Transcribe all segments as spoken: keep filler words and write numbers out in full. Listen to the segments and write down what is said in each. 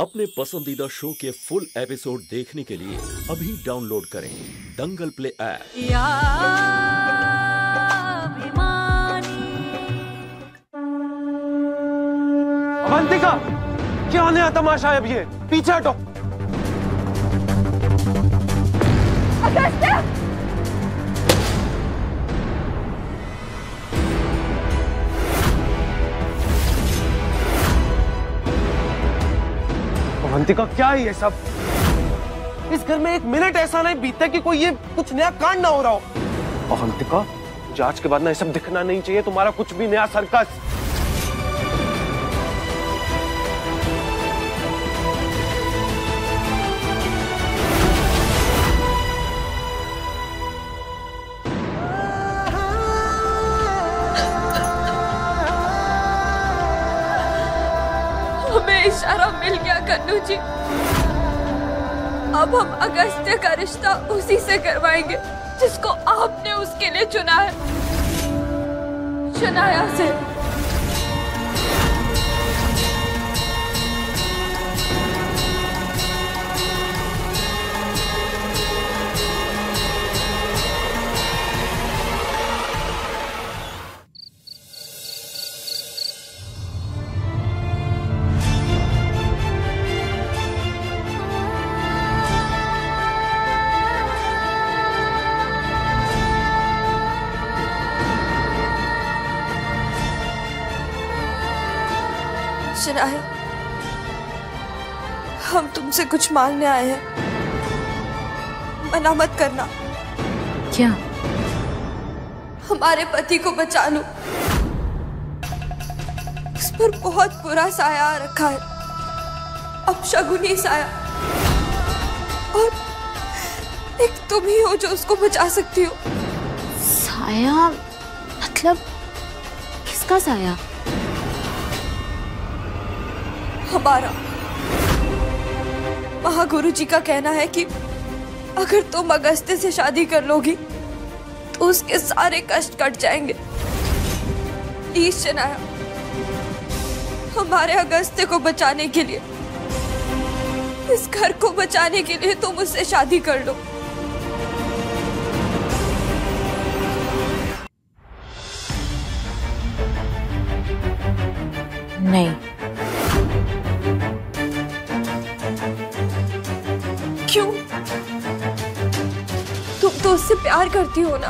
अपने पसंदीदा शो के फुल एपिसोड देखने के लिए अभी डाउनलोड करें दंगल प्ले ऐप। अवंतिका, क्या नया तमाशा है अब ये? पीछे हटो। अगस्त्या! अवंतिका, क्या है ये सब? इस घर में एक मिनट ऐसा नहीं बीता कि कोई ये कुछ नया कांड ना हो रहा हो। अवंतिका, जांच के बाद ना ये सब दिखना नहीं चाहिए, तुम्हारा कुछ भी नया सर्कस। इशारा मिल गया कन्नू जी, अब हम अगस्त्य का रिश्ता उसी से करवाएंगे जिसको आपने उसके लिए चुना है, शनाया से। शनाया, हम तुमसे कुछ मांगने आए हैं, मना मत करना। क्या? हमारे पति को बचा लो, उस पर बहुत बुरा साया रखा है, अपशगुनी साया, और एक तुम ही हो जो उसको बचा सकती हो। साया मतलब किसका साया? हमारा। महागुरु जी का कहना है कि अगर तुम अगस्त्य से शादी कर लोगी तो उसके सारे कष्ट कट जाएंगे। प्लीज शनाया, हमारे अगस्त्य को बचाने के लिए, इस घर को बचाने के लिए तुम उससे शादी कर लो। नहीं। क्यों? तुम तो उससे प्यार करती हो ना,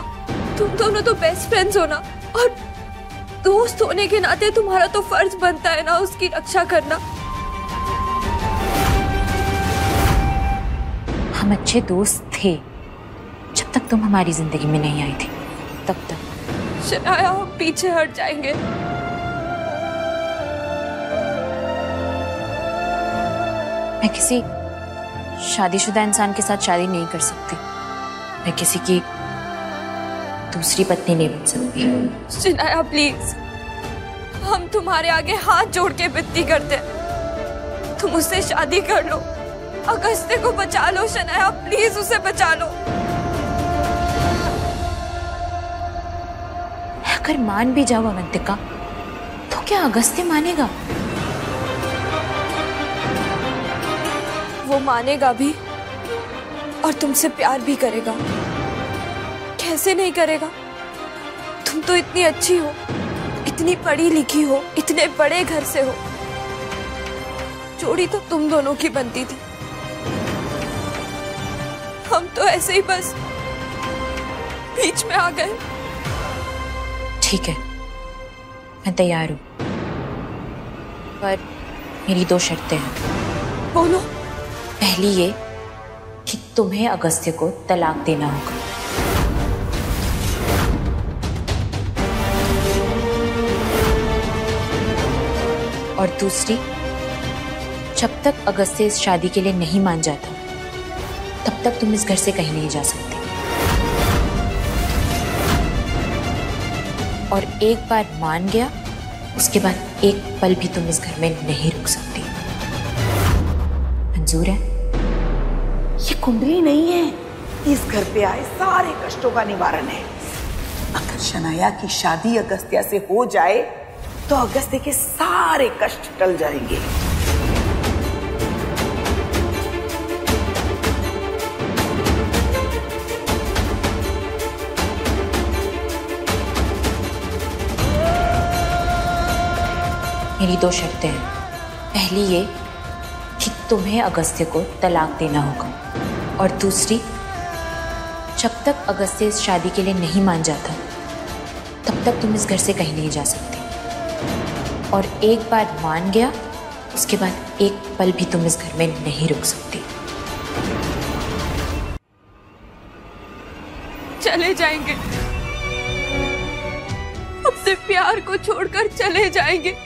तुम दोनों तो बेस्ट फ्रेंड्स हो ना, और दोस्त होने के नाते तुम्हारा तो फर्ज बनता है ना उसकी रक्षा करना। हम अच्छे दोस्त थे जब तक तुम हमारी जिंदगी में नहीं आई थी, तब तक। शनाया, हम पीछे हट जाएंगे। मैं किसी शादीशुदा इंसान के साथ शादी नहीं कर सकती, मैं किसी की दूसरी पत्नी नहीं बन सकती। शनाया प्लीज, हम तुम्हारे आगे हाथ जोड़ के विनती करते, तुम उससे शादी कर लो, अगस्त्य को बचा लो। शनाया प्लीज, उसे बचा लो। अगर मान भी जाओ अवंतिका, तो क्या अगस्त्य मानेगा? वो मानेगा भी और तुमसे प्यार भी करेगा। कैसे नहीं करेगा? तुम तो इतनी अच्छी हो, इतनी पढ़ी लिखी हो, इतने बड़े घर से हो। जोड़ी तो तुम दोनों की बनती थी, हम तो ऐसे ही बस बीच में आ गए। ठीक है, मैं तैयार हूँ, पर मेरी दो शर्तें हैं। बोलो। पहली ये कि तुम्हें अगस्त्य को तलाक देना होगा। और दूसरी, जब तक अगस्त्य इस शादी के लिए नहीं मान जाता, तब तक तुम इस घर से कहीं नहीं जा सकते। और एक बार मान गया, उसके बाद एक पल भी तुम इस घर में नहीं रुक सकती। मंजूर है? ये कुंडली नहीं है, इस घर पे आए सारे कष्टों का निवारण है। अगर शनाया की शादी अगस्त्य से हो जाए तो अगस्त्य के सारे कष्ट टल जाएंगे। मेरी दो शर्तें हैं। पहली ये कि तुम्हें अगस्त्य को तलाक देना होगा, और दूसरी, जब तक अगस्त्य इस शादी के लिए नहीं मान जाता तब तक तुम इस घर से कहीं नहीं जा सकते, और एक बार मान गया उसके बाद एक पल भी तुम इस घर में नहीं रुक सकते। चले जाएंगे, हमसे प्यार को छोड़कर चले जाएंगे,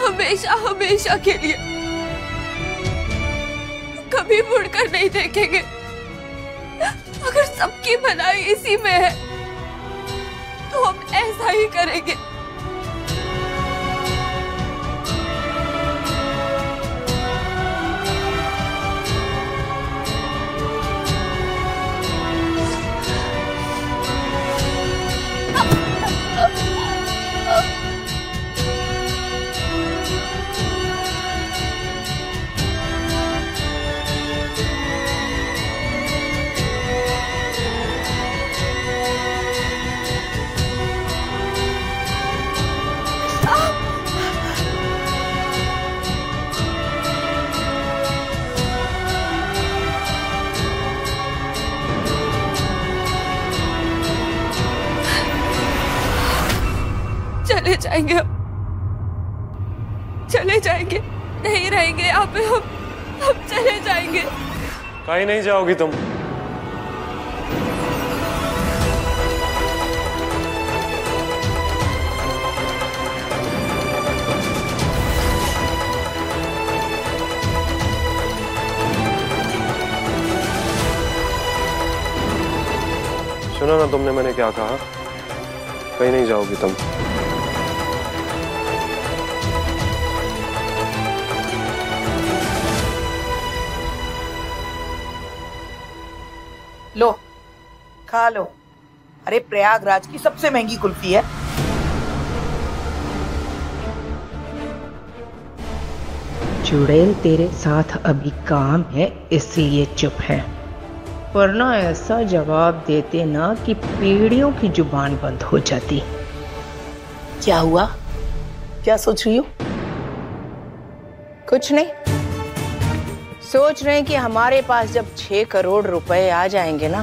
हमेशा हमेशा के लिए। कभी मुड़कर नहीं देखेंगे, अगर सबकी भलाई इसी में है तो हम ऐसा ही करेंगे। चले जाएंगे, चले जाएंगे, नहीं रहेंगे यहाँ पे हम, हम चले जाएंगे। कहीं नहीं जाओगी तुम। सुना ना तुमने मैंने क्या कहा, कहीं नहीं जाओगी तुम। लो, खा लो। अरे प्रयागराज की सबसे महंगी कुल्फी है। चुड़ैल तेरे साथ अभी काम है इसलिए चुप है, वरना ऐसा जवाब देते ना कि पीढ़ियों की जुबान बंद हो जाती। क्या हुआ, क्या सोच रही हो? कुछ नहीं, सोच रहे हैं कि हमारे पास जब छह करोड़ रुपए आ जाएंगे ना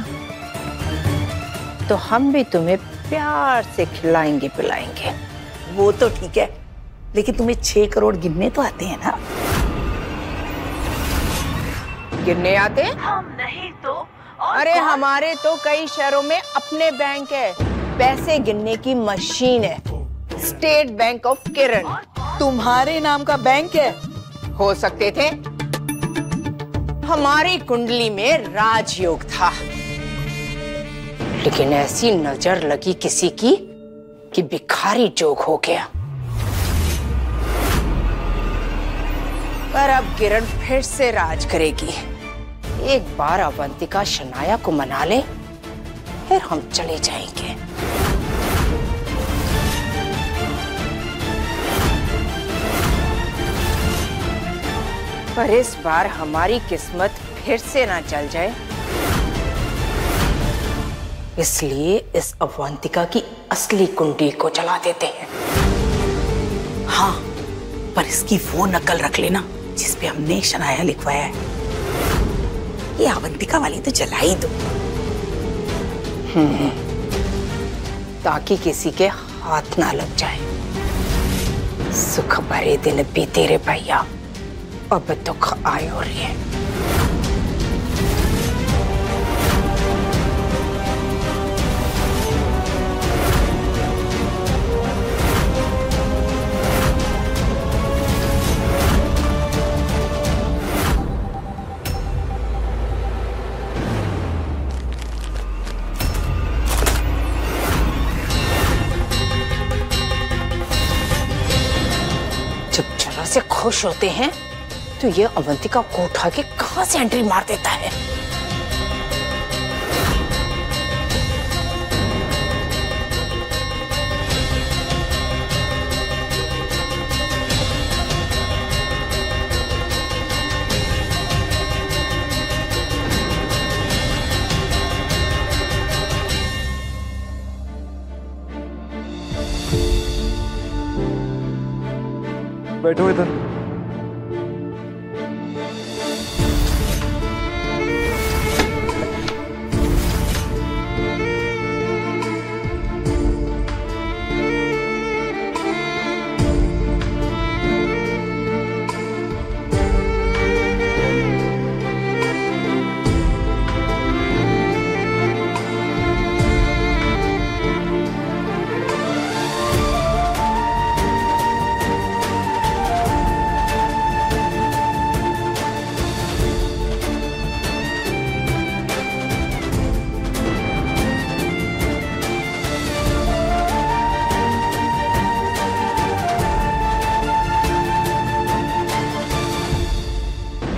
तो हम भी तुम्हें प्यार से खिलाएंगे पिलाएंगे। वो तो ठीक है, लेकिन तुम्हें छह करोड़ गिनने तो आते हैं ना? गिनने आते हैं हम नहीं तो और अरे हमारे तो कई शहरों में अपने बैंक है, पैसे गिनने की मशीन है। स्टेट बैंक ऑफ केरला तुम्हारे नाम का बैंक है। हो सकते थे, हमारी कुंडली में राजयोग था, लेकिन ऐसी नजर लगी किसी की कि भिखारी जोग हो गया। पर अब किरण फिर से राज करेगी। एक बार अवंतिका शनाया को मना ले, फिर हम चले जाएंगे। पर इस बार हमारी किस्मत फिर से ना चल जाए, इसलिए इस अवंतिका की असली कुंडली को जला देते हैं। हाँ, पर इसकी वो नकल रख लेना जिसपे हमने शनाया लिखवाया है। ये अवंतिका वाली तो जला ही दो, ताकि किसी के हाथ ना लग जाए। सुख भरे दिन बीते रे भैया, अब दुख आए हो रही है। जब जरा से खुश होते हैं तो ये अवंतिका को उठा के कहां से एंट्री मार देता है। बैठो इधर।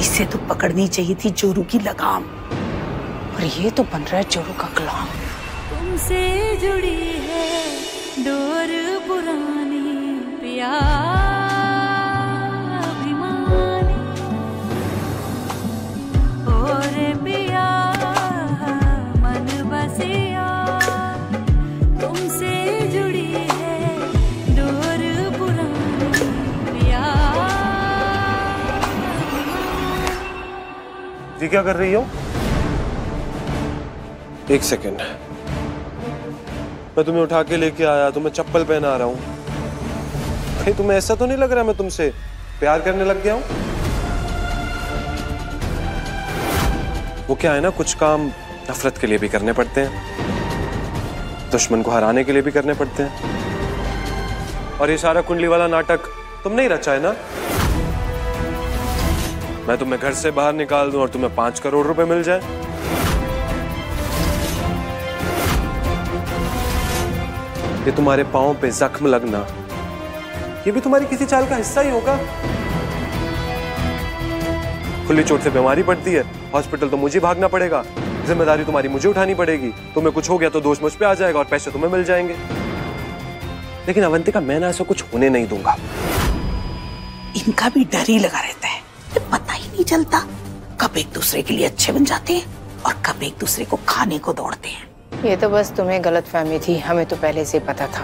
इसे तो पकड़नी चाहिए थी जोरू की लगाम, और ये तो बन रहा है जोरू का गुलाम। तुमसे जुड़ी है डोर पुरानी प्यार अभिमानी, और पिया मन बसिया। तुमसे जुड़ी है डोर पुरानी प्यार। जी क्या कर रही हो? एक सेकेंड, मैं तुम्हें उठा के लेके आया, तुम्हें चप्पल पहना रहा हूं। भाई तुम्हें ऐसा तो नहीं लग रहा मैं तुमसे प्यार करने लग गया हूं? वो क्या है ना, कुछ काम नफरत के लिए भी करने पड़ते हैं, दुश्मन को हराने के लिए भी करने पड़ते हैं। और ये सारा कुंडली वाला नाटक तुमने ही रचा है ना? मैं तुम्हें घर से बाहर निकाल दूं और तुम्हें पांच करोड़ रुपए मिल जाए। ये तुम्हारे पांव पे जख्म लगना, ये भी तुम्हारी किसी चाल का हिस्सा ही होगा। खुली चोट से बीमारी पड़ती है, हॉस्पिटल तो मुझे भागना पड़ेगा, जिम्मेदारी तुम्हारी मुझे उठानी पड़ेगी। तुम्हें कुछ हो गया तो दोष मुझ पे आ जाएगा और पैसे तुम्हें मिल जाएंगे। लेकिन अवंतिका, मैं ना ऐसा कुछ होने नहीं दूंगा। इनका भी डर ही लगा रहता है, पता ही नहीं चलता कब एक दूसरे के लिए अच्छे बन जाते हैं और कब एक दूसरे को खाने को दौड़ते हैं। ये तो बस तुम्हें गलतफहमी थी, हमें तो पहले से पता था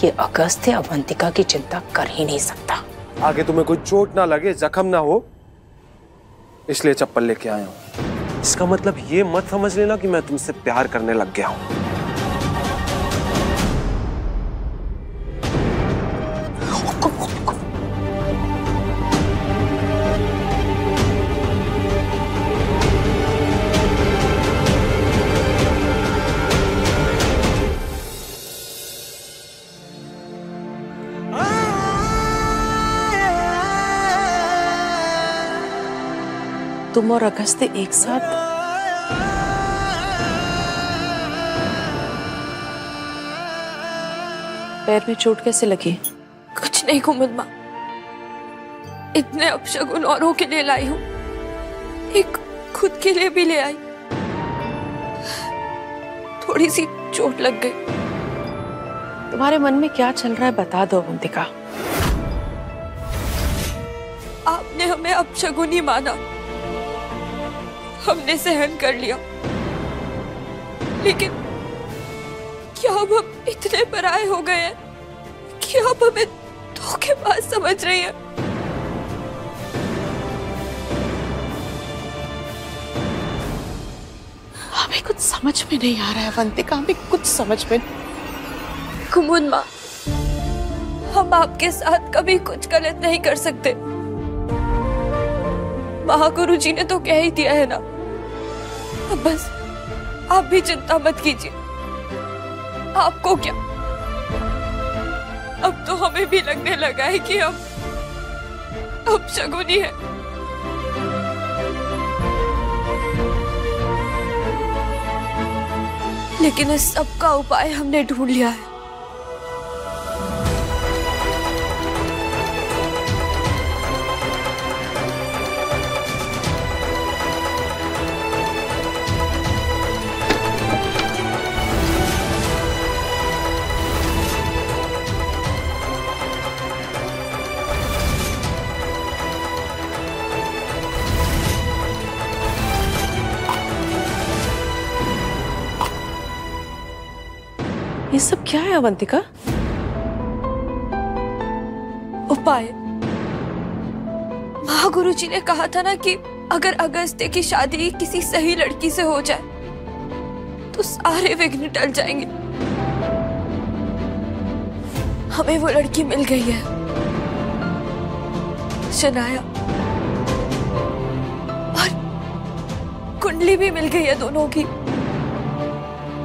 कि अगस्त्य अवंतिका की चिंता कर ही नहीं सकता। आगे तुम्हें कोई चोट ना लगे, जख्म ना हो, इसलिए चप्पल लेके आया हूँ। इसका मतलब ये मत समझ लेना कि मैं तुमसे प्यार करने लग गया हूँ। तुम और अगस्त्य एक साथ? पैर में चोट कैसे लगी? कुछ नहीं कुमुद मां, इतने अपशगुन औरों के लिए लाई हूं, एक खुद के लिए भी ले आई। थोड़ी सी चोट लग गई। तुम्हारे मन में क्या चल रहा है बता दो अवंतिका। आपने हमें अपशगुन ही माना, हमने सहन कर लिया, लेकिन क्या अब हम इतने पराए हो गए हैं कि आप हमें धोखेबाज समझ रही हैं? हमें कुछ समझ में नहीं आ रहा है अवंतिका, हमें कुछ समझ में। कुमुद माँ, हम आपके साथ कभी कुछ गलत नहीं कर सकते। महागुरु जी ने तो कह ही दिया है ना। अब बस आप भी चिंता मत कीजिए। आपको क्या, अब तो हमें भी लगने लगा है कि अब अब शगुनी है। लेकिन इस सब का उपाय हमने ढूंढ लिया है। ये सब क्या है अवंतिका? पाए। महागुरु जी ने कहा था ना कि अगर अगस्त्य की शादी किसी सही लड़की से हो जाए तो सारे विघ्न टल जाएंगे। हमें वो लड़की मिल गई है, शनाया, और कुंडली भी मिल गई है दोनों की।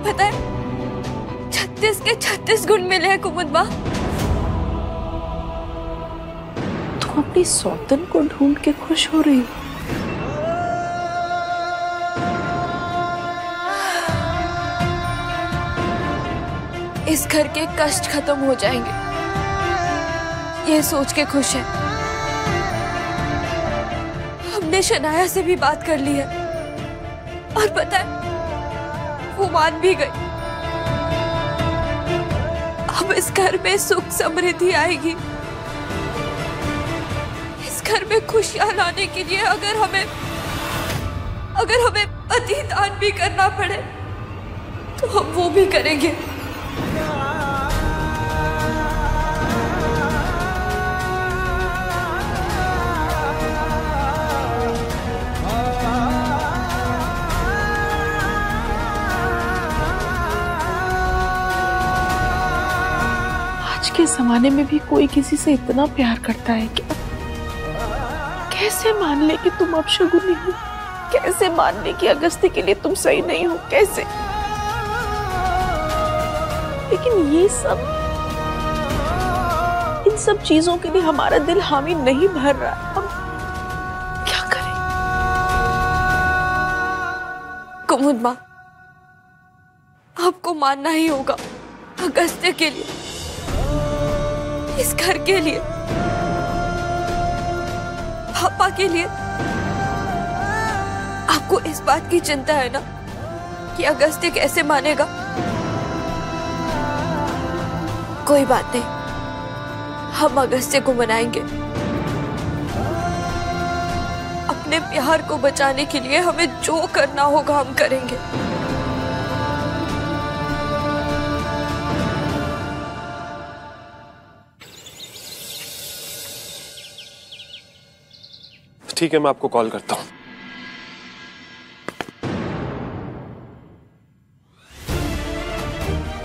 पता है छत्तीस के छत्तीस गुण मिले हैं कुमुदमा। तुम अपनी सौतन को ढूंढ के खुश हो रही हो। इस घर के कष्ट खत्म हो जाएंगे ये सोच के खुश है। हमने शनाया से भी बात कर ली है और पता है वो मान भी गई। अब इस घर में सुख समृद्धि आएगी। इस घर में खुशियां लाने के लिए अगर हमें अगर हमें पति दान भी करना पड़े तो हम वो भी करेंगे। जमाने में भी कोई किसी से इतना प्यार करता है क्या? कैसे मान ले कि तुम अब शगुनी हो? कैसे मान ले कि अगस्त्य के लिए तुम सही नहीं हो? कैसे? लेकिन ये सब, इन सब चीजों के लिए हमारा दिल हामी नहीं भर रहा। हम क्या करें? कुमुद मां, आपको मानना ही होगा अगस्त्य के लिए, इस घर के लिए, पापा के लिए। आपको इस बात की चिंता है ना कि अगस्त्य कैसे मानेगा? कोई बात नहीं, हम अगस्त्य को मनाएंगे। अपने प्यार को बचाने के लिए हमें जो करना होगा हम करेंगे। ठीक है, मैं आपको कॉल करता हूँ।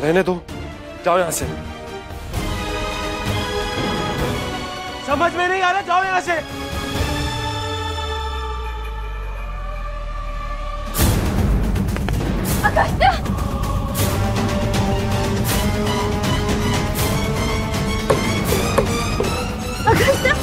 रहने दो, जाओ यहाँ से। समझ में नहीं आ रहा, जाओ यहाँ से। अगस्त्य! अगस्त्य!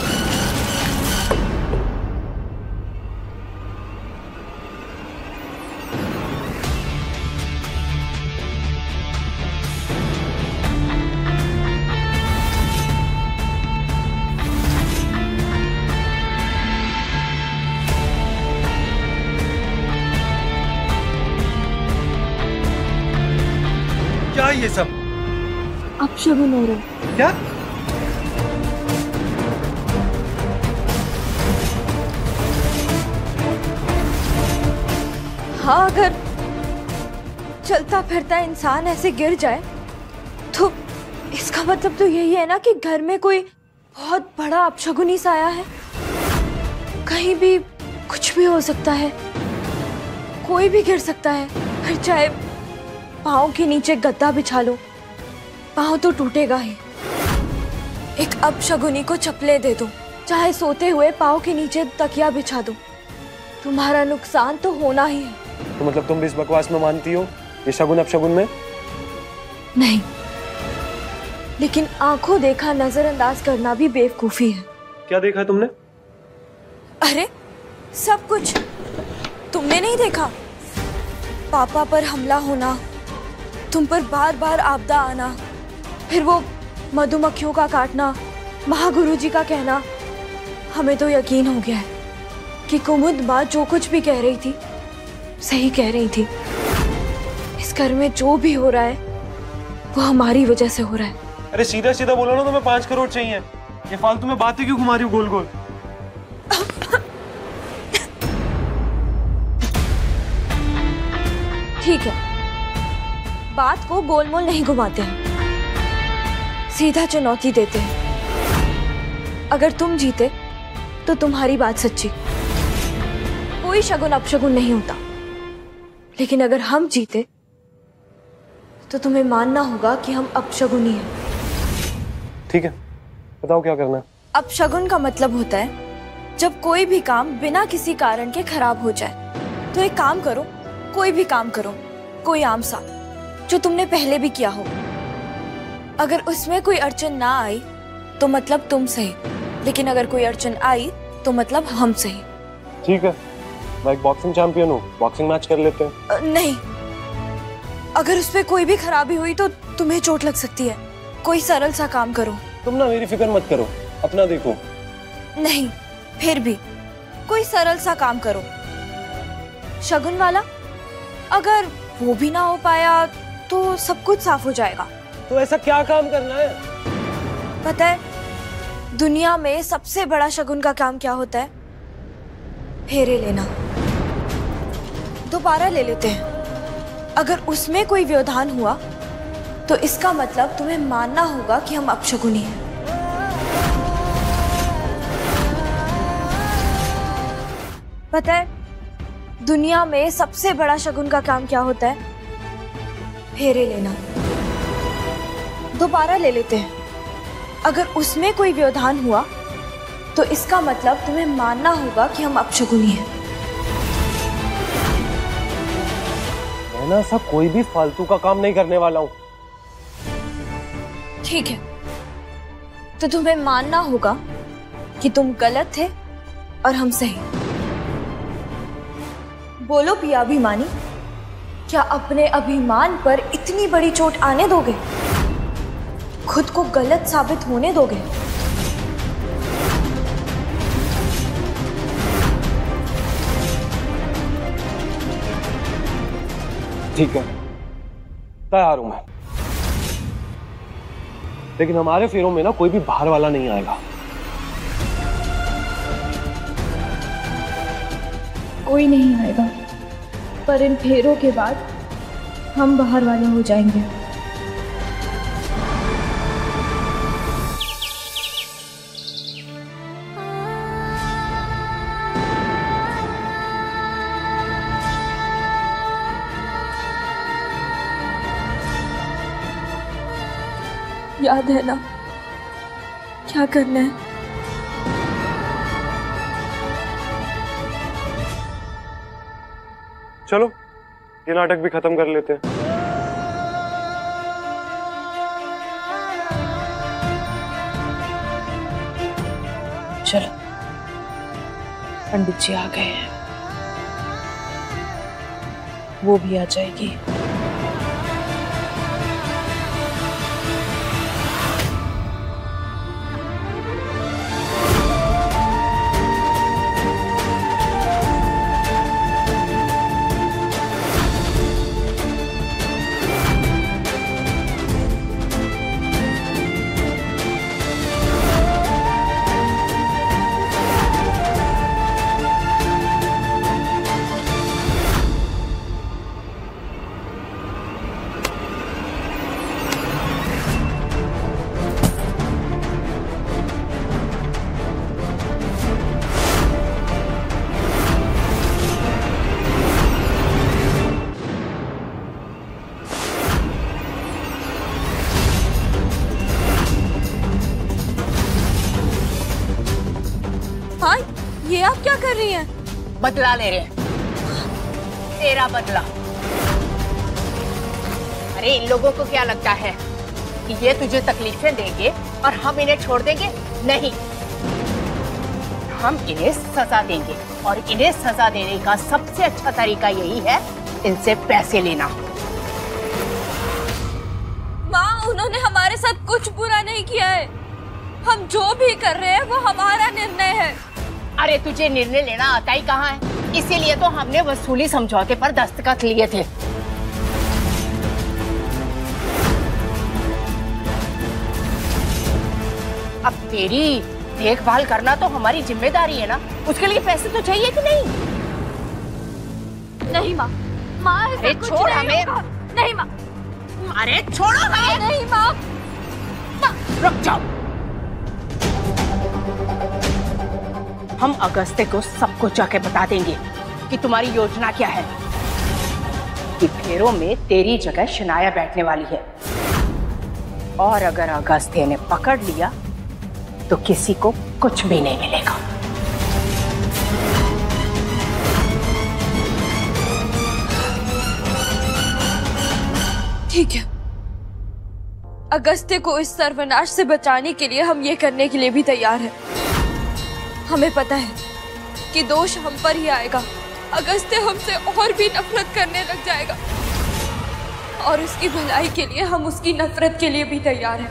ये सब अब शगुन हो रहे क्या? हाँ, अगर चलता फिरता इंसान ऐसे गिर जाए तो इसका मतलब तो यही है ना कि घर में कोई बहुत बड़ा अपशगुनी साया है। कहीं भी कुछ भी हो सकता है, कोई भी गिर सकता है। फिर चाहे पाँव के नीचे गद्दा बिछा लो, पाँव तो टूटेगा ही। एक अपशगुनी को चपले दे दो, चाहे सोते हुए पाँव के नीचे तकिया बिछा दो, तुम्हारा नुकसान तो होना ही है। तो मतलब तुम भी इस बकवास में मानती हो, ये शगुन अपशगुन में? नहीं, लेकिन आंखों देखा नजरअंदाज करना भी बेवकूफी है। क्या देखा तुमने? अरे सब कुछ। तुमने नहीं देखा? पापा पर हमला होना, तुम पर बार बार आपदा आना, फिर वो मधुमक्खियों का काटना, महागुरु जी का कहना। हमें तो यकीन हो गया है कि कुमुद माँ जो कुछ भी कह रही थी सही कह रही थी। इस घर में जो भी हो रहा है वो हमारी वजह से हो रहा है। अरे सीधा सीधा बोलो ना, तुम्हें पाँच करोड़ चाहिए। ये फालतू में बातें क्यों घुमा रही हो गोल गोल? ठीक है, बात को गोलमोल नहीं घुमाते हैं, सीधा चुनौती देते हैं। अगर तुम जीते तो तुम्हारी बात सच्ची, कोई शगुन अपशगुन नहीं होता। लेकिन अगर हम जीते तो तुम्हें मानना होगा कि हम अपशगुन ही हैं। ठीक है, बताओ क्या करना है। अपशगुन का मतलब होता है जब कोई भी काम बिना किसी कारण के खराब हो जाए। तो एक काम करो, कोई भी काम करो, कोई आम सा जो तुमने पहले भी किया हो। अगर उसमें कोई अड़चन ना आई तो मतलब तुम सही, लेकिन अगर कोई अड़चन आई तो मतलब हम सही। ठीक है, मैं एक बॉक्सिंग चैंपियन हूँ, बॉक्सिंग मैच कर लेते हैं। नहीं, अगर उसपे कोई भी खराबी हुई तो तुम्हें चोट लग सकती है। कोई सरल सा काम करो। तुम ना मेरी फिक्र मत करो, अपना देखो। नहीं, फिर भी कोई सरल सा काम करो। शगुन वाला, अगर वो भी ना हो पाया तो सब कुछ साफ हो जाएगा। तो ऐसा क्या काम करना है? पता है दुनिया में सबसे बड़ा शगुन का काम क्या होता है? फेरे लेना। दोबारा ले लेते हैं। अगर उसमें कोई व्यवधान हुआ तो इसका मतलब तुम्हें मानना होगा कि हम अपशगुनी हैं। पता है दुनिया में सबसे बड़ा शगुन का काम क्या होता है? फेरे लेना। दोबारा ले लेते हैं। अगर उसमें कोई व्यवधान हुआ तो इसका मतलब तुम्हें मानना होगा कि हम अपशगुनी हैं। मैं ऐसा कोई भी फालतू का काम नहीं करने वाला हूँ। ठीक है, तो तुम्हें मानना होगा कि तुम गलत थे और हम सही। बोलो पिया अभिमानी, क्या अपने अभिमान पर इतनी बड़ी चोट आने दोगे? खुद को गलत साबित होने दोगे? ठीक है, तैयार हूं मैं। लेकिन हमारे फेरों में ना कोई भी बाहर वाला नहीं आएगा। कोई नहीं आएगा, पर इन फेरों के बाद हम बाहर वाले हो जाएंगे। याद है ना क्या करना है? चलो ये नाटक भी खत्म कर लेते हैं। चलो, पंडित जी आ गए हैं, वो भी आ जाएगी। बदला ले रहे हैं, तेरा बदला। अरे इन लोगों को क्या लगता है कि ये तुझे तकलीफें देंगे और हम इन्हें छोड़ देंगे? नहीं, हम इन्हें सजा देंगे, और इन्हें सजा देने का सबसे अच्छा तरीका यही है, इनसे पैसे लेना। माँ, उन्होंने हमारे साथ कुछ बुरा नहीं किया है। हम जो भी कर रहे हैं वो हमारा निर्णय है। अरे तुझे निर्णय लेना आता ही कहाँ है? इसीलिए तो हमने वसूली समझौते पर दस्तखत लिए थे। अब तेरी देखभाल करना तो हमारी जिम्मेदारी है ना, उसके लिए पैसे तो चाहिए कि नहीं? नहीं माँ, माँ अरे छोड़ हमें। नहीं माँ, अरे छोड़ो। नहीं माँ, रुक जाओ। हम अगस्त्य को सबको जाके बता देंगे कि तुम्हारी योजना क्या है। कि फेरों में तेरी जगह शनाया बैठने वाली है, और अगर अगस्त्य ने पकड़ लिया तो किसी को कुछ भी नहीं मिलेगा। ठीक है, अगस्त्य को इस सर्वनाश से बचाने के लिए हम ये करने के लिए भी तैयार हैं। हमें पता है कि दोष हम पर ही आएगा। अगस्त्य हमसे और भी नफरत करने लग जाएगा, और उसकी भलाई के लिए हम उसकी नफरत के लिए भी तैयार हैं।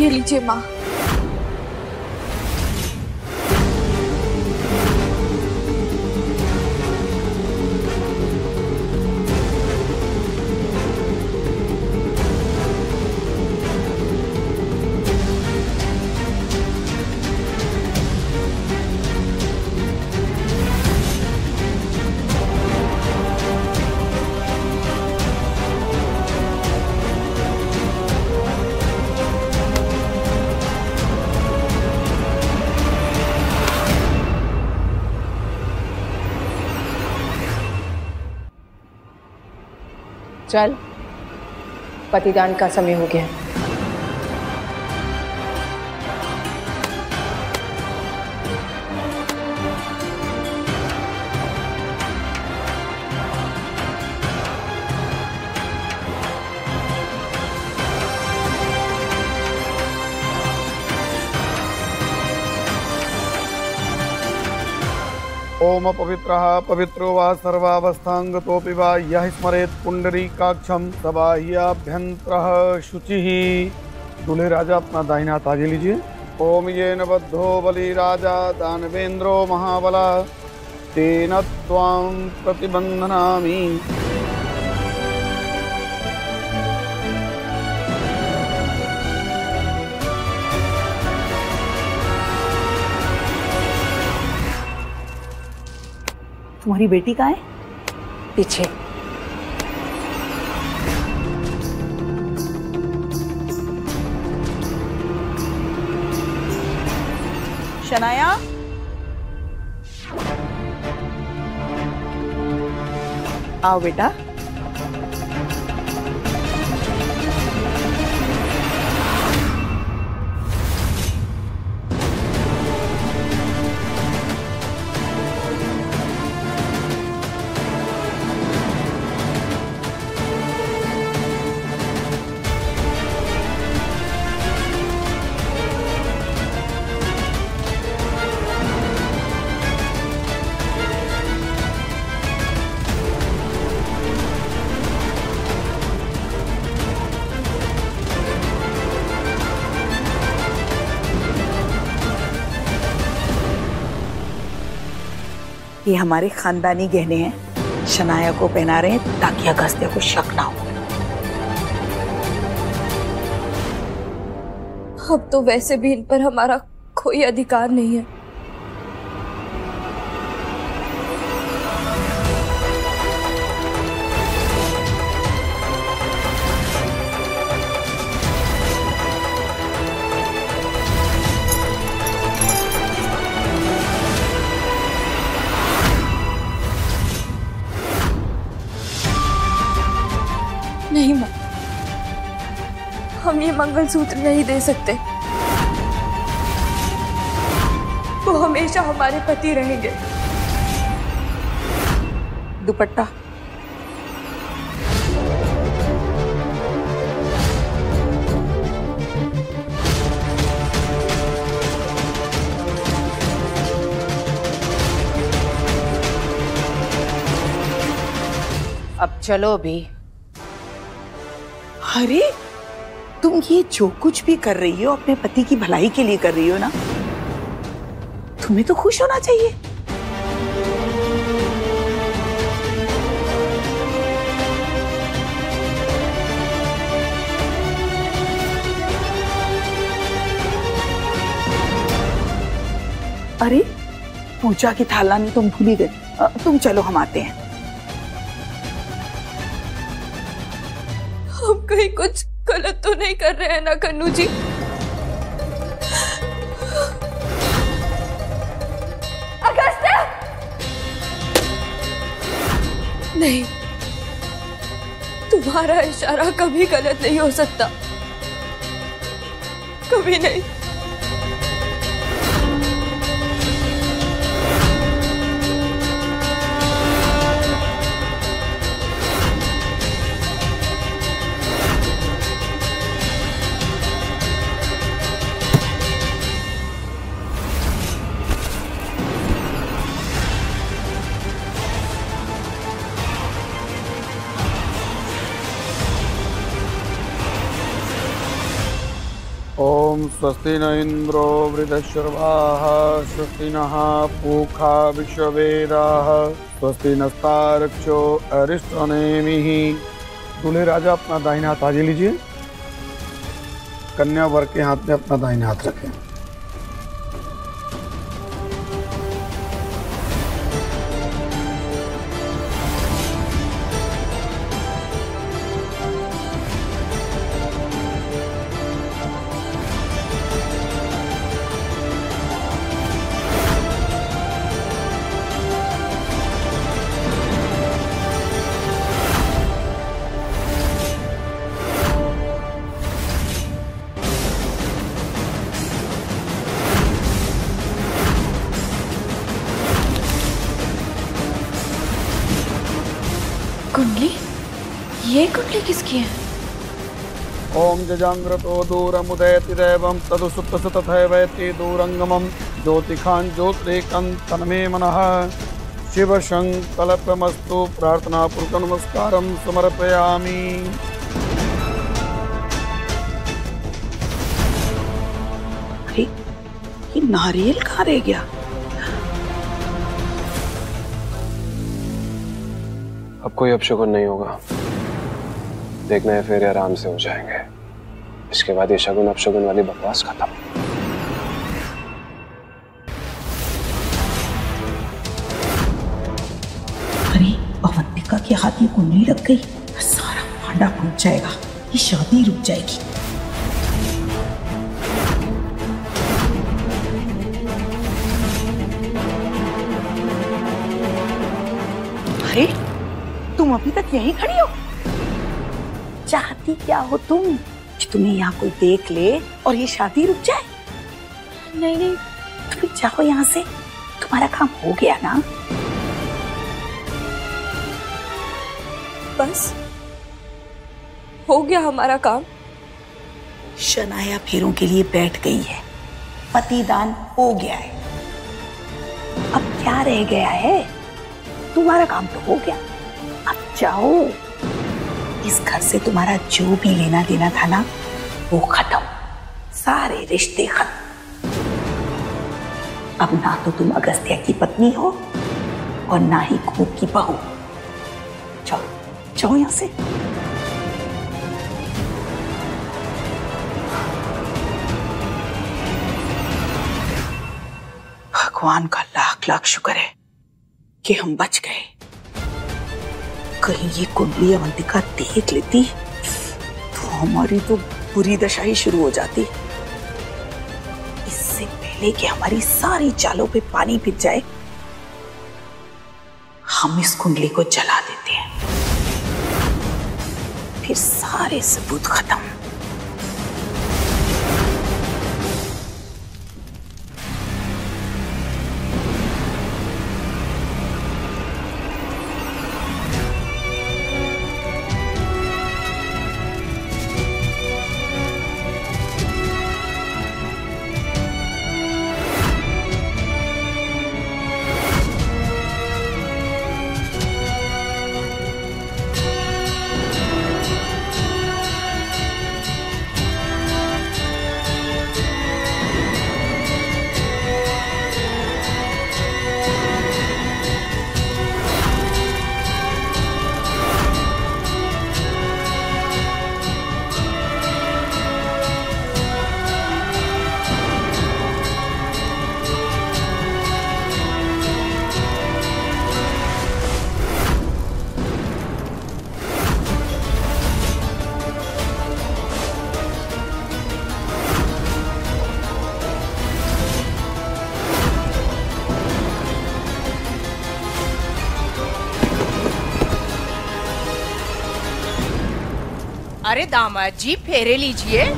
ये लीजिए माँ, चल, पतिदान का समय हो गया। ओम पवित्रः पवित्रो वा सर्वावस्थांगतोऽपि वा यः स्मरेत् पुंडरीकाक्षं सबाह्याभ्यन्तरः शुचिः। दूल्हे राजा अपना दाहिना हाथ आगे लीजिए। ओम येन बद्धो बलिराजा दानवेन्द्रो महाबलः तेन त्वां प्रतिबन्धनामि। तुम्हारी बेटी कहाँ है? पीछे। शनाया, आओ बेटा। ये हमारे खानदानी गहने हैं, शनाया को पहना रहे हैं ताकि अगस्त्य को शक ना हो। अब तो वैसे भी इन पर हमारा कोई अधिकार नहीं है। नहीं माँ, हम ये मंगलसूत्र नहीं दे सकते। वो हमेशा हमारे पति रहेंगे। दुपट्टा, अब चलो भी। अरे, तुम ये जो कुछ भी कर रही हो अपने पति की भलाई के लिए कर रही हो ना, तुम्हें तो खुश होना चाहिए। अरे पूजा की थाल लानी तुम भूल ही गए। तुम चलो हम आते हैं। हम कहीं कुछ गलत तो नहीं कर रहे हैं ना कन्नू जी? अगस्त्या! नहीं, तुम्हारा इशारा कभी गलत नहीं हो सकता, कभी नहीं। स्वस्ति न इंद्रो वृद्धश्रवाः स्वस्ति नः पूषा विश्ववेदाः स्वस्ति नस्तार्क्ष्यो अरिष्टनेमिः। दूल्हे राजा अपना दाहिना हाथ आगे लीजिए, कन्या वर्ग के हाथ में अपना दाहिना हाथ रखें। कुंडली? ये कुंडली किसकी है? ओम जजांग्रतो दूरम उदयति दैवम तदुसुप्तसुतथैवैति दूरंगमं ज्योतिखां ज्योतिरेकं तन्मे मनः शिव संकल्पमस्तु। प्रार्थनापूर्वक नमस्कारं समर्पयामि। अरे ये नारियल कहाँ रह गया? अब कोई अपशगुन नहीं होगा, देखना है फिर आराम से हो जाएंगे। इसके बाद ये शगुन अपशगुन वाली बकवास खत्म। अरे अवंतिका के हाथ में कुंडली लग गई, सारा पांडा फूट जाएगा, ये शादी रुक जाएगी। अरे तुम अभी तक यहीं खड़ी हो? चाहती क्या हो तुम कि तुम्हें यहाँ कोई देख ले और ये शादी रुक जाए? नहीं नहीं, तुम जाओ यहाँ से, तुम्हारा काम हो गया ना। बस हो गया हमारा काम। शनाया फेरों के लिए बैठ गई है, पतिदान हो गया है, अब क्या रह गया है? तुम्हारा काम तो हो गया, अब जाओ। इस घर से तुम्हारा जो भी लेना देना था ना वो खत्म, सारे रिश्ते खत्म। अब ना तो तुम अगस्त्या की पत्नी हो और ना ही खूब की बहू। जाओ जाओ यहां से। भगवान का लाख लाख शुक्र है कि हम बच गए, कहीं ये कुंडली अवंतिका देख लेती तो हमारी तो बुरी दशा ही शुरू हो जाती। इससे पहले कि हमारी सारी चालों पे पानी फिर जाए, हम इस कुंडली को जला देते हैं, फिर सारे सबूत खत्म। अरे दामाद जी फेरे लीजिए।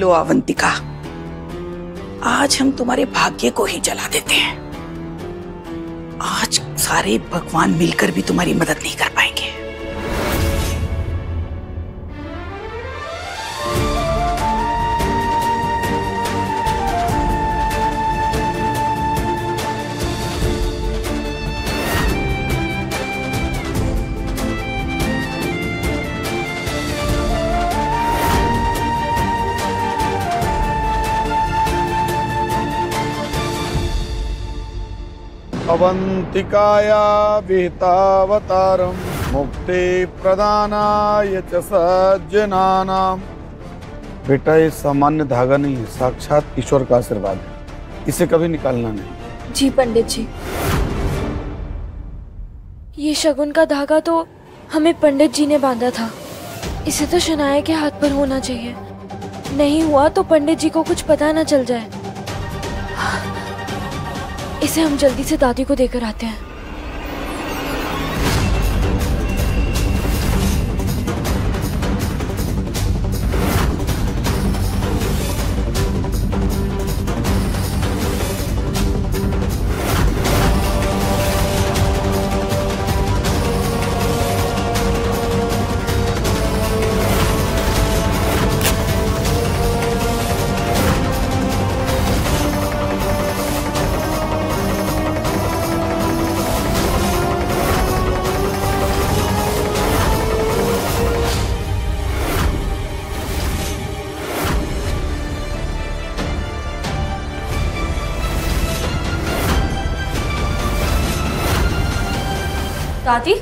लो अवंतिका, आज हम तुम्हारे भाग्य को ही जला देते हैं। आज सारे भगवान मिलकर भी तुम्हारी मदद नहीं कर पाएंगे। अवंतिकाया विहितावतारं मुक्ति प्रदानाय च सज्जनानां। बेटा ये सामान्य धागा नहीं है, साक्षात ईश्वर का आशीर्वाद है, इसे कभी निकालना नहीं। जी पंडित जी, ये शगुन का धागा तो हमें पंडित जी ने बांधा था, इसे तो शनाया के हाथ पर होना चाहिए, नहीं हुआ तो पंडित जी को कुछ पता ना चल जाए। इसे हम जल्दी से दादी को देकर आते हैं। दादी,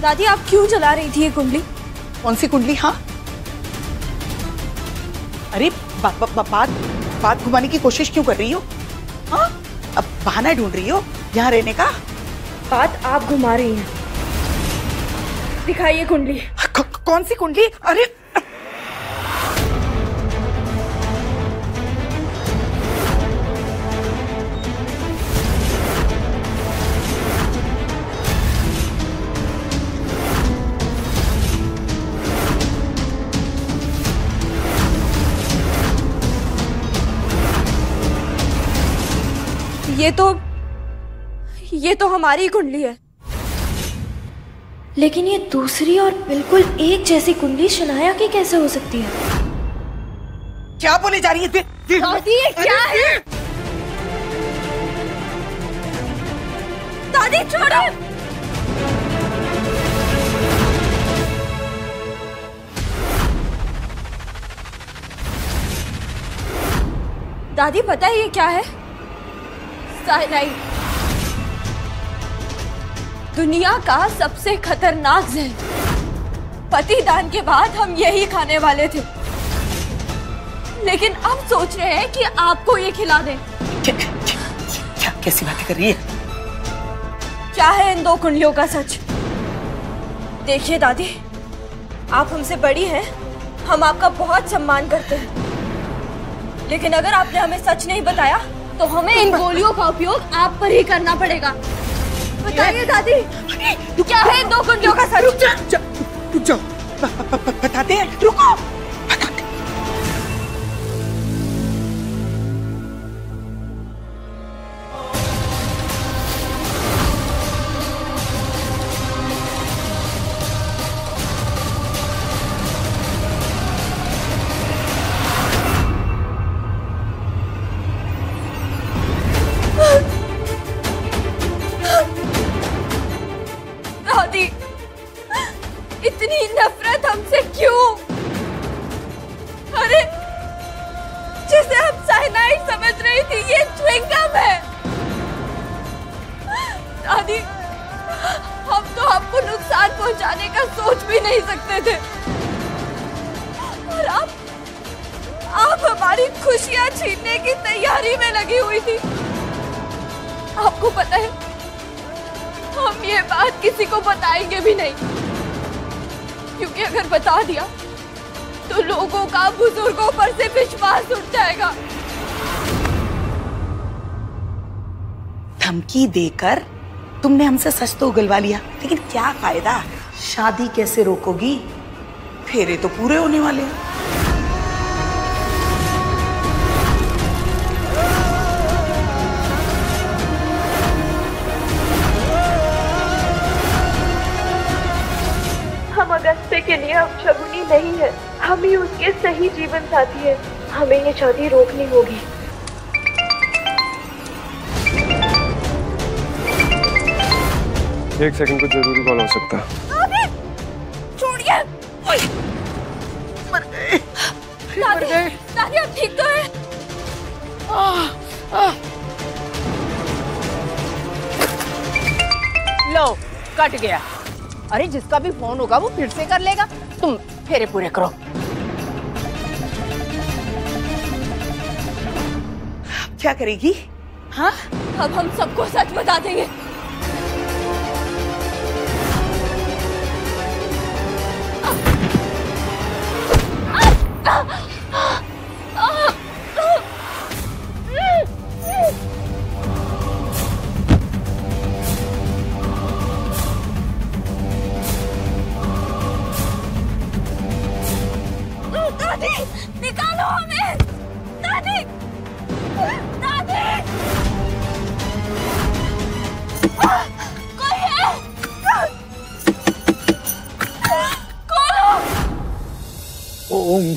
दादी आप क्यों जला रही थी ये कुंडली? कौन सी कुंडली? हाँ अरे बा, बा, बा, बात बात घुमाने की कोशिश क्यों कर रही हो? हाँ अब बहाना ढूंढ रही हो यहाँ रहने का? बात आप घुमा रही हैं। दिखाइए कुंडली। क, कौन सी कुंडली? अरे ये तो ये तो हमारी कुंडली है, लेकिन ये दूसरी और बिल्कुल एक जैसी कुंडली शनाया की कैसे हो सकती है? क्या बोले जा रही है? दादी ये क्या है? दादी छोड़ो। दादी पता है ये क्या है? साइनाइड, दुनिया का सबसे खतरनाक जहर। पतिदान के बाद हम यही खाने वाले थे, लेकिन अब सोच रहे हैं कि आपको ये खिला दें। क्या, क्या, क्या कैसी बातें कर रही है? क्या है इन दो कुंडलियों का सच? देखिए दादी, आप हमसे बड़ी हैं, हम आपका बहुत सम्मान करते हैं, लेकिन अगर आपने हमें सच नहीं बताया तो हमें इन गोलियों का उपयोग आप पर ही करना पड़ेगा। बताइए दादी, क्या है इन दो कुंडलियों का सच? रुक जाओ, रुक जाओ, बताते हैं, रुको। धमकी देकर तुमने हमसे सच तो उगलवा लिया, लेकिन क्या फायदा? शादी कैसे रोकोगी? फेरे तो पूरे होने वाले हैं। हम अगस्त्य के लिए अब शगुनी नहीं है, हम ही उसके सही जीवन साथी है। हमें ये शादी रोकनी होगी। एक सेकंड को जरूरी कॉल हो सकता। छोड़िए। मर गए। मर गए। दादी आप ठीक तो है? लो, कट गया। अरे जिसका भी फोन होगा वो फिर से कर लेगा। तुम फेरे पूरे करो। क्या करेगी? हाँ, अब हम सबको सच बता देंगे।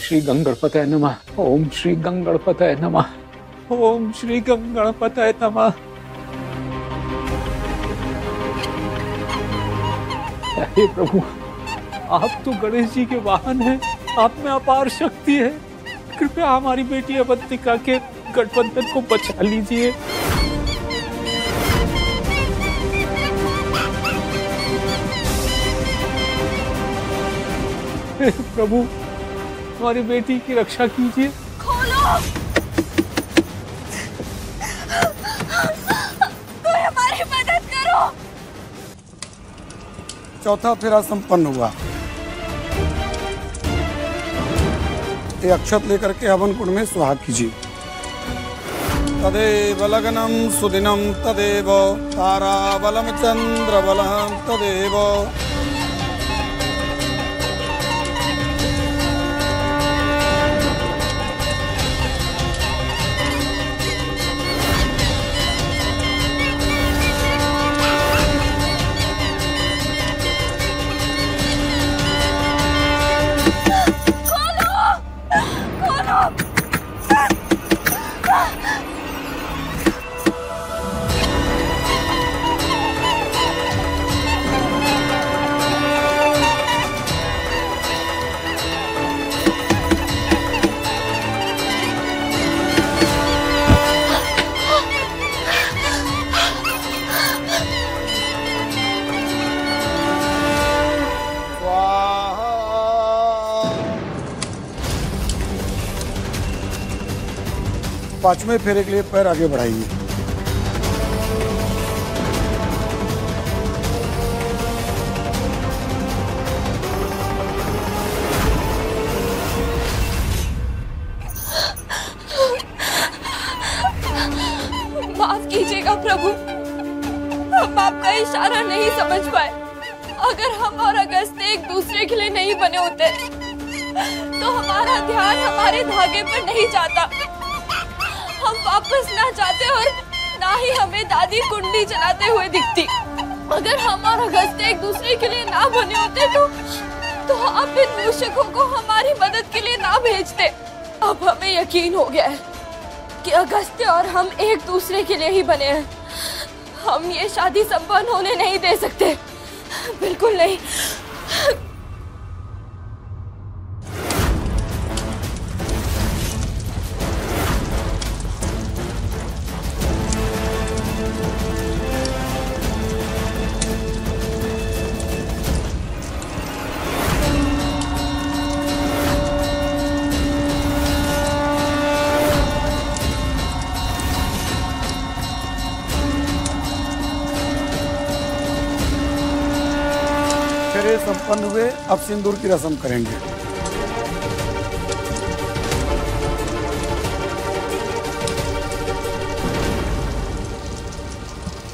श्री गंगणपतये नमः। ओम श्री गंगणपतये नमः। ओम श्री गंगणपतये नमः। हे प्रभु, आप तो गणेश जी के वाहन हैं, आप में अपार शक्ति है, कृपया हमारी बेटी अवंतिका के गठबंधन को बचा लीजिए। हे प्रभु, हमारी बेटी की रक्षा कीजिए। खोलो, कोई हमारी मदद करो। चौथा फेरा संपन्न हुआ। ये अक्षत लेकर के हवन कुंड में सुहाग कीजिए। तदेव लगनम सुदिनम तदेव तारावलम चंद्रवलम तदेव। पांचवें फेरे के लिए पैर आगे बढ़ाइए। माफ कीजिएगा प्रभु, हम आपका इशारा नहीं समझ पाए। अगर हम और अगस्त्य एक दूसरे के लिए नहीं बने होते तो हमारा ध्यान हमारे धागे पर नहीं जाता। हम वापस ना जाते और ना ही हमें दादी कुंडली चलाते हुए दिखती। अगर हम और अगस्त्य एक दूसरे के लिए ना बने होते तो तो आप इन मूषकों को हमारी मदद के लिए ना भेजते। अब हमें यकीन हो गया है कि अगस्त्य और हम एक दूसरे के लिए ही बने हैं। हम ये शादी संपन्न होने नहीं दे सकते, बिल्कुल नहीं। संपन्न हुए, अब सिंदूर की रस्म करेंगे।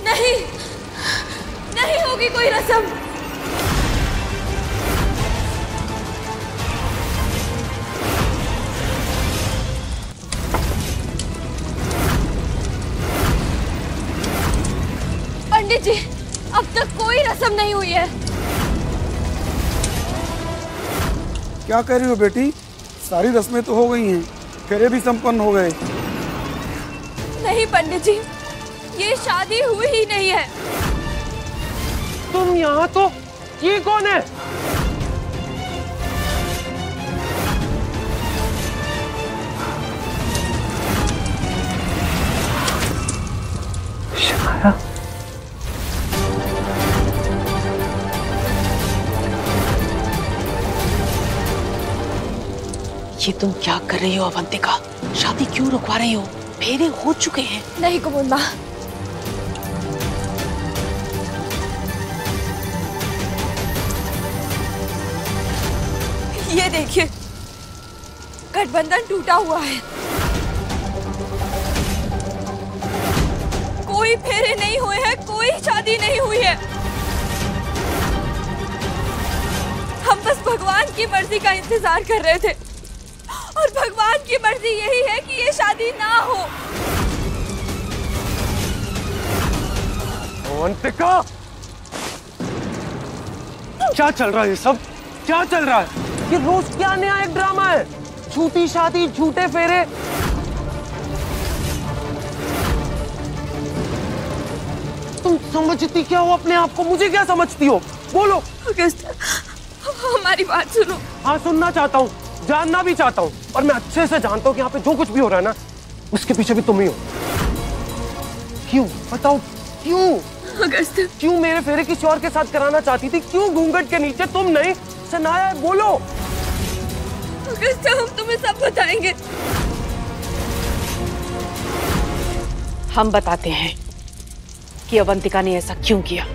नहीं, नहीं होगी कोई रस्म। पंडित जी, अब तक कोई रस्म नहीं हुई है। क्या कह रही हो बेटी, सारी रस्में तो हो गई हैं, फेरे भी संपन्न हो गए। नहीं पंडित जी, ये शादी हुई ही नहीं है। तुम यहाँ तो, ये कौन है? शनाया, ये तुम क्या कर रही हो अवंतिका? शादी क्यों रुकवा रही हो? फेरे हो चुके हैं। नहीं कुमुदा, ये देखिए, गठबंधन टूटा हुआ है। कोई फेरे नहीं हुए हैं, कोई शादी नहीं हुई है। हम बस भगवान की मर्जी का इंतजार कर रहे थे और भगवान की मर्जी यही है कि ये शादी ना हो। अवंतिका, क्या चल रहा है ये सब? क्या चल रहा है ये रोज? क्या नया एक ड्रामा है? झूठी शादी, झूठे फेरे। तुम समझती क्या हो अपने आप को? मुझे क्या समझती हो? बोलो अगस्त्य, हमारी बात सुनो। हाँ, सुनना चाहता हूँ, जानना भी चाहता हूँ, और मैं अच्छे से जानता हूँ कि यहाँ पे जो कुछ भी हो रहा है ना, उसके पीछे भी तुम ही हो। क्यों बताओ, क्यों अगस्त्य? क्यों मेरे फेरे किसी और के साथ कराना चाहती थी? क्यों घूंघट के नीचे तुम नहीं? शनाया, बोलो। अगस्त्य, हम तुम्हें सब बताएंगे। हम बताते हैं कि अवंतिका ने ऐसा क्यों किया।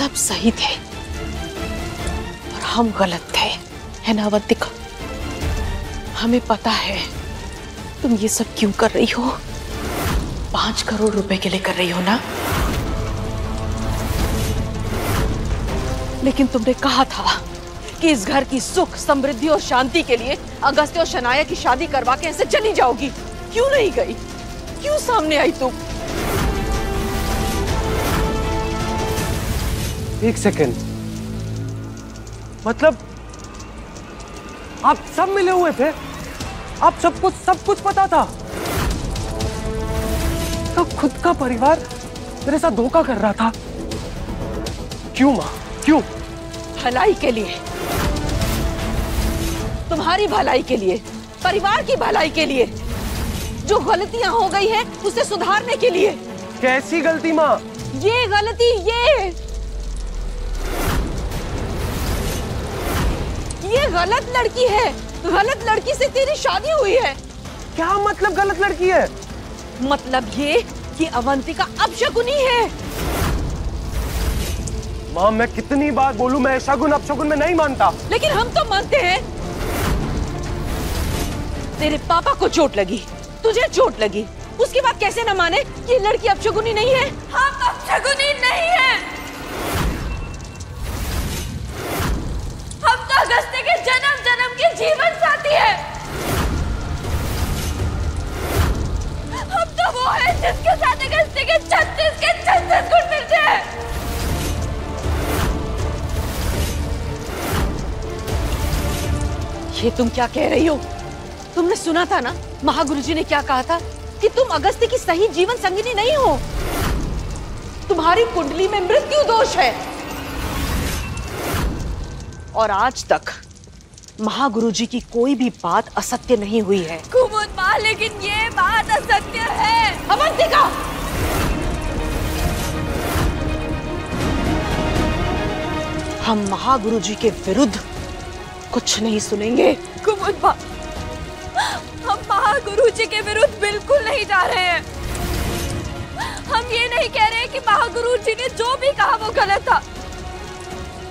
सब सही थे और हम गलत थे, है ना अवंतिका? हमें पता है तुम ये सब क्यों कर रही हो। पांच करोड़ रुपए के लिए कर रही हो ना? लेकिन तुमने कहा था कि इस घर की सुख समृद्धि और शांति के लिए अगस्त्य और शनाया की शादी करवा के ऐसे चली जाओगी। क्यों नहीं गई? क्यों सामने आई तुम? एक सेकेंड, मतलब आप सब मिले हुए थे? आप सब कुछ सब कुछ पता था? तो खुद का परिवार मेरे साथ धोखा कर रहा था। क्यों माँ, क्यों? भलाई के लिए, तुम्हारी भलाई के लिए, परिवार की भलाई के लिए, जो गलतियां हो गई हैं उसे सुधारने के लिए। कैसी गलती माँ? ये गलती, ये ये गलत लड़की है, गलत लड़की से तेरी शादी हुई है। क्या मतलब गलत लड़की है? मतलब ये कि अवंतिका अब शकुनी है। माँ मैं कितनी बार बोलूं, मैं शगुन अपशगुन में नहीं मानता। लेकिन हम तो मानते हैं। तेरे पापा को चोट लगी, तुझे चोट लगी, उसके बाद कैसे न माने कि लड़की अपशगुनी नहीं है? हाँ, अपशगुनी नहीं है। हम तो अगस्त्य के जन्म जन्म के जीवन साथी है। हम तो वो है जिसके साथ अगस्त्य के छत्तीस के छत्तीस गुण मिलते हैं। ये तुम क्या कह रही हो? तुमने सुना था ना महागुरु जी ने क्या कहा था कि तुम अगस्त्य की सही जीवन संगिनी नहीं हो। तुम्हारी कुंडली में मृत्यु दोष है। और आज तक महागुरु जी की कोई भी बात असत्य नहीं हुई है। कुमुद माँ, लेकिन ये बात असत्य है। अवंतिका, हम महागुरु जी के विरुद्ध कुछ नहीं सुनेंगे। कुमुद माँ, हम महागुरु जी के विरुद्ध बिल्कुल नहीं जा रहे हैं। हम ये नहीं कह रहे कि महागुरु जी ने जो भी कहा वो गलत था।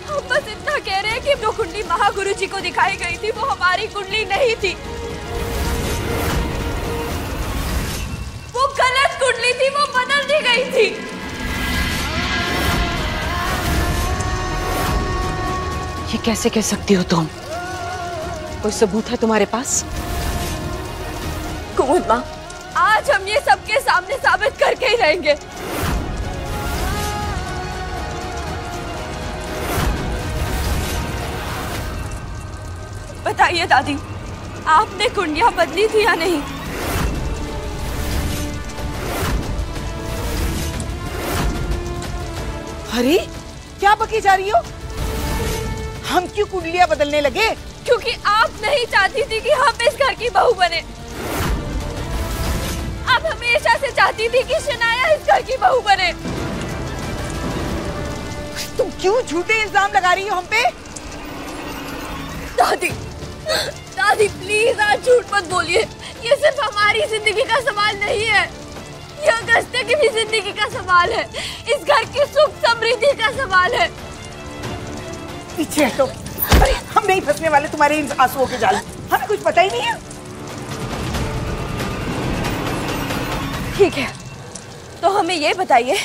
हम बस इतना कह रहे हैं कि जो कुंडली महागुरु जी को दिखाई गई थी वो हमारी कुंडली नहीं थी। वो गलत कुंडली थी, वो बदल दी गई थी। ये कैसे कह सकती हो तुम? कोई सबूत है तुम्हारे पास? कुमुद माँ, आज हम ये सबके सामने साबित करके ही रहेंगे। बताइए दादी, आपने कुंडिया बदली थी या नहीं? अरे क्या बकी जा रही हो? हम क्यों कुंडलियां बदलने लगे? क्योंकि आप नहीं चाहती थी कि हम इस घर की बहू बने। आप हमेशा से चाहती थी कि शनाया इस घर की बहू बने। तुम क्यों झूठे इल्जाम लगा रही हो हम पे? दादी दादी प्लीज आज झूठ मत बोलिए। ये सिर्फ हमारी जिंदगी का सवाल नहीं है, ये अगस्त्य की भी जिंदगी का सवाल है। इस घर की सुख समृद्धि का सवाल है। पीछे हटो, हम नहीं फंसने वाले तुम्हारे इन आंसुओं के जाल। हमें कुछ पता ही नहीं है। ठीक है, तो हमें ये बताइए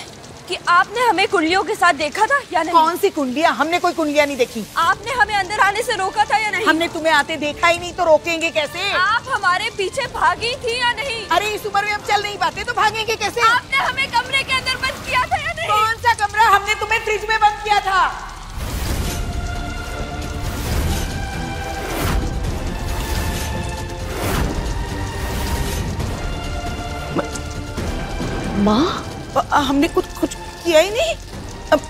कि आपने हमें कुंडलियों के साथ देखा था या नहीं? कौन सी कुंडलियाँ? हमने कोई कुंडलियाँ नहीं देखी। आपने हमें अंदर आने से रोका था या नहीं? हमने तुम्हें आते देखा ही नहीं, तो रोकेंगे कैसे? आप हमारे पीछे भागी थी या नहीं? अरे इस उम्र में हम चल नहीं पाते, तो भागेंगे कैसे? आपने हमें कमरे के अंदर बंद किया था या नहीं? कौन सा कमरा? हमने तुम्हें फ्रिज में बंद किया था। माँ, हमने कुछ कुछ किया ही नहीं। अब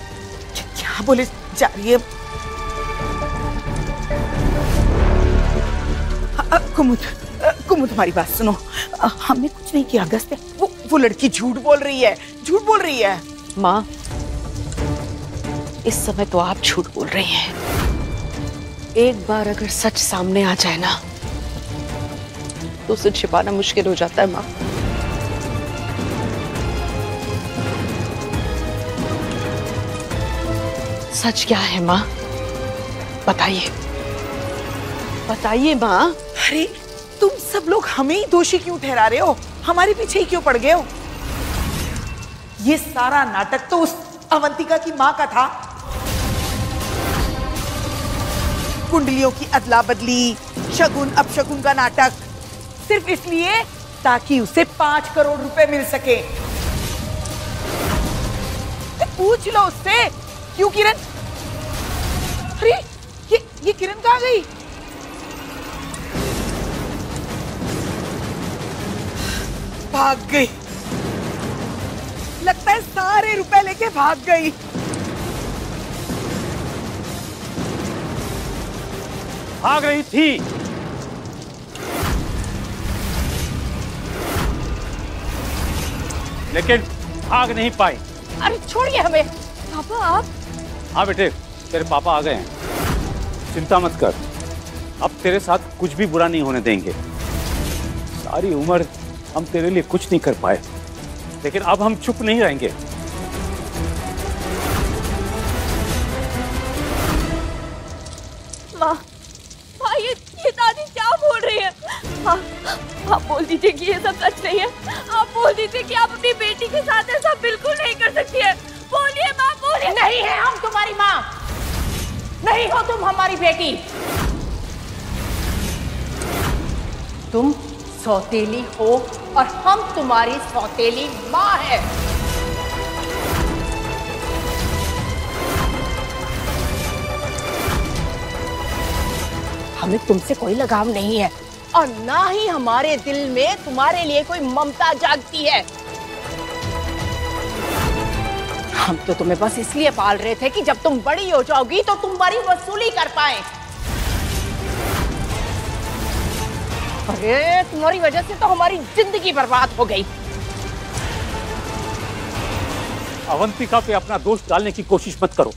क्या बोले जा रही है? कुमुद, कुमुद हमारी बात सुनो, हमने कुछ नहीं किया। अगस्त्य, वो वो लड़की झूठ बोल रही है, झूठ बोल रही है। माँ, इस समय तो आप झूठ बोल रही हैं। एक बार अगर सच सामने आ जाए ना, तो उसे छिपाना मुश्किल हो जाता है। माँ, सच क्या है? माँ बताइए, बताइए माँ। अरे तुम सब लोग हमें ही दोषी क्यों ठहरा रहे हो? हमारे पीछे ही क्यों पड़ गए हो? ये सारा नाटक तो उस अवंतिका की माँ का था। कुंडलियों की अदला बदली, शगुन अपशगुन का नाटक, सिर्फ इसलिए ताकि उसे पांच करोड़ रुपए मिल सके। तो पूछ लो उससे। क्यों किरण? अरे ये ये किरण कहाँ गई? भाग गई। लगता है सारे रुपए लेके भाग गई। भाग रही थी। लेकिन भाग नहीं पाई। अरे छोड़िए हमें। पापा आप? हाँ बेटे, तेरे पापा आ गए हैं, चिंता मत कर। अब तेरे साथ कुछ भी बुरा नहीं होने देंगे। सारी उम्र हम तेरे लिए कुछ नहीं कर पाए, लेकिन अब हम चुप नहीं रहेंगे। माँ, माँ ये, ये दादी क्या बोल रही है? माँ, आप बोल दीजिए कि ये सब सच नहीं है। आप बोल दीजिए कि आप अपनी बेटी के साथ ऐसा बिल्कुल नहीं कर सकती है। बोलिए माँ, बोलिए। नहीं है हम तुम्हारी माँ, नहीं हो तुम हमारी बेटी। तुम सौतेली हो और हम तुम्हारी सौतेली माँ है। हमें तुमसे कोई लगाव नहीं है और ना ही हमारे दिल में तुम्हारे लिए कोई ममता जागती है। हम तो तुम्हें बस इसलिए पाल रहे थे कि जब तुम बड़ी हो जाओगी तो तुम्हारी वसूली कर पाए। अरे तुम्हारी वजह से तो हमारी जिंदगी बर्बाद हो गई। अवंतिका पे अपना दोष डालने की कोशिश मत करो।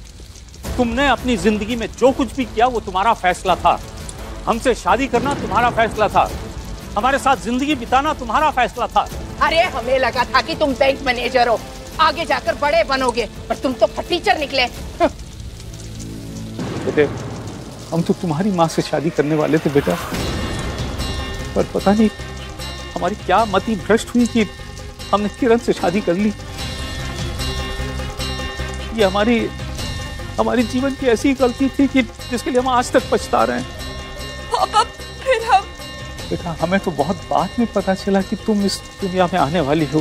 तुमने अपनी जिंदगी में जो कुछ भी किया वो तुम्हारा फैसला था। हमसे शादी करना तुम्हारा फैसला था, हमारे साथ जिंदगी बिताना तुम्हारा फैसला था। अरे हमें लगा था कि तुम बैंक मैनेजर हो, आगे जाकर बड़े बनोगे, पर तुम तो टीचर निकले। बेटे, हम तो तुम्हारी माँ से शादी करने वाले थे बेटा, पर पता नहीं हमारी क्या मति भ्रष्ट हुई कि हमने किरण से शादी कर ली। ये हमारी हमारी जीवन की ऐसी गलती थी कि जिसके लिए हम आज तक पछता रहे हैं। बेटा हमें तो बहुत बाद में पता चला कि तुम इस दुनिया में आने वाली हो।